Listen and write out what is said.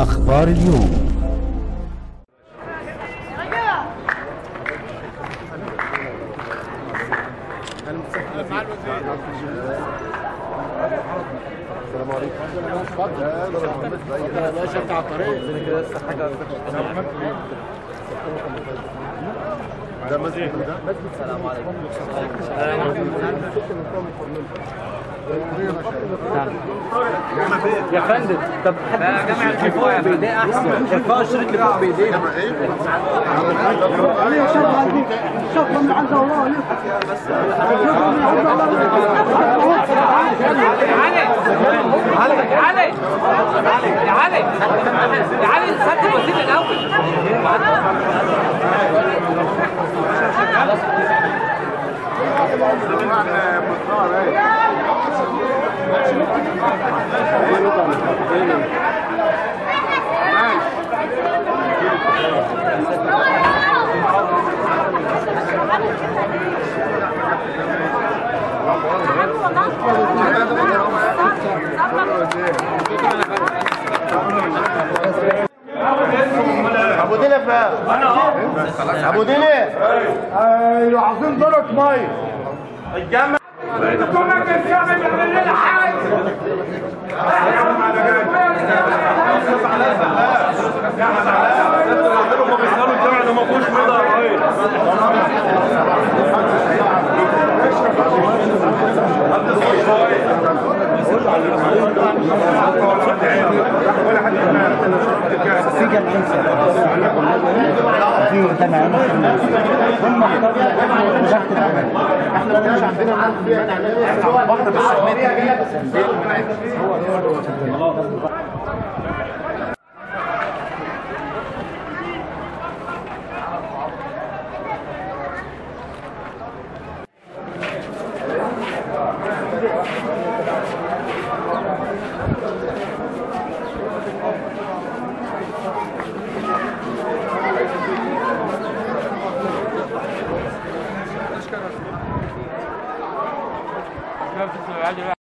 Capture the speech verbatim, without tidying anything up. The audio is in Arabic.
أخبار اليوم. السلام عليكم. انا ماشي على الطريق كده لسه حاجه ده مسجد ده. السلام عليكم. السلام عليكم. يا فندم طب حد جمع الكفاءه يا فندم احسن الكفاءه الشركه بايدينا من عند الله ابو ديله بقى انا اه ابو ديله ايوه عايزين درجه ميه الجامعه الحكومه كانت تعمل لنا حاجه I'm going to